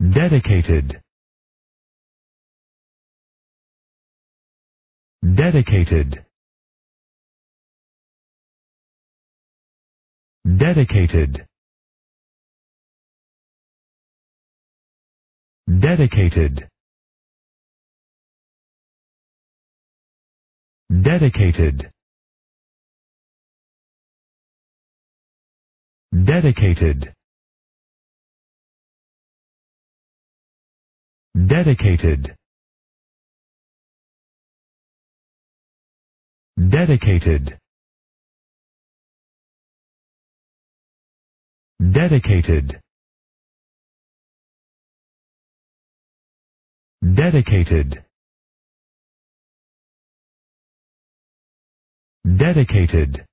Dedicated. Dedicated. Dedicated. Dedicated. Dedicated. Dedicated. Dedicated. Dedicated. Dedicated. Dedicated. Dedicated.